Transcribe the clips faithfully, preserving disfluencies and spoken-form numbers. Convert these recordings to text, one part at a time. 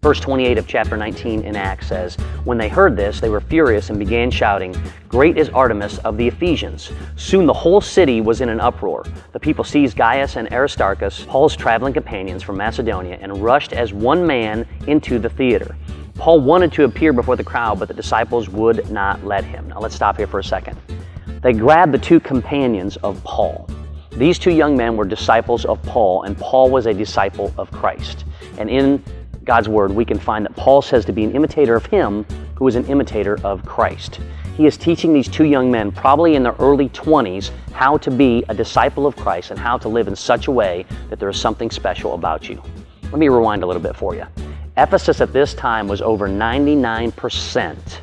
Verse twenty-eight of chapter nineteen in Acts says, "When they heard this, they were furious and began shouting, 'Great is Artemis of the Ephesians!' Soon the whole city was in an uproar. The people seized Gaius and Aristarchus, Paul's traveling companions from Macedonia, and rushed as one man into the theater. Paul wanted to appear before the crowd, but the disciples would not let him." Now let's stop here for a second. They grabbed the two companions of Paul. These two young men were disciples of Paul, and Paul was a disciple of Christ. And in God's word, we can find that Paul says to be an imitator of him who is an imitator of Christ. He is teaching these two young men, probably in their early twenties, how to be a disciple of Christ and how to live in such a way that there is something special about you. Let me rewind a little bit for you. Ephesus at this time was over ninety-nine percent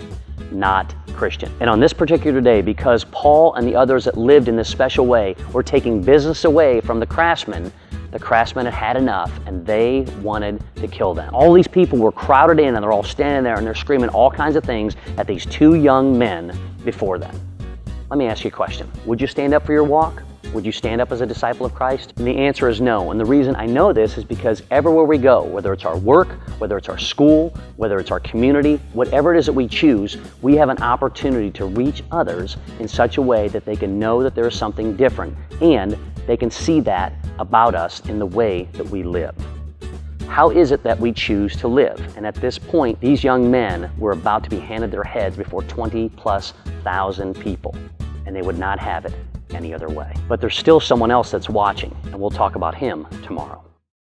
not Christian. And on this particular day, because Paul and the others that lived in this special way were taking business away from the craftsmen, the craftsmen had had enough, and they wanted to kill them. All these people were crowded in, and they're all standing there, and they're screaming all kinds of things at these two young men before them. Let me ask you a question. Would you stand up for your walk? Would you stand up as a disciple of Christ? And the answer is no. And the reason I know this is because everywhere we go, whether it's our work, whether it's our school, whether it's our community, whatever it is that we choose, we have an opportunity to reach others in such a way that they can know that there is something different, and they can see that about us in the way that we live. How is it that we choose to live? And at this point, these young men were about to be handed their heads before twenty plus thousand people, and they would not have it any other way. But there's still someone else that's watching, and we'll talk about him tomorrow.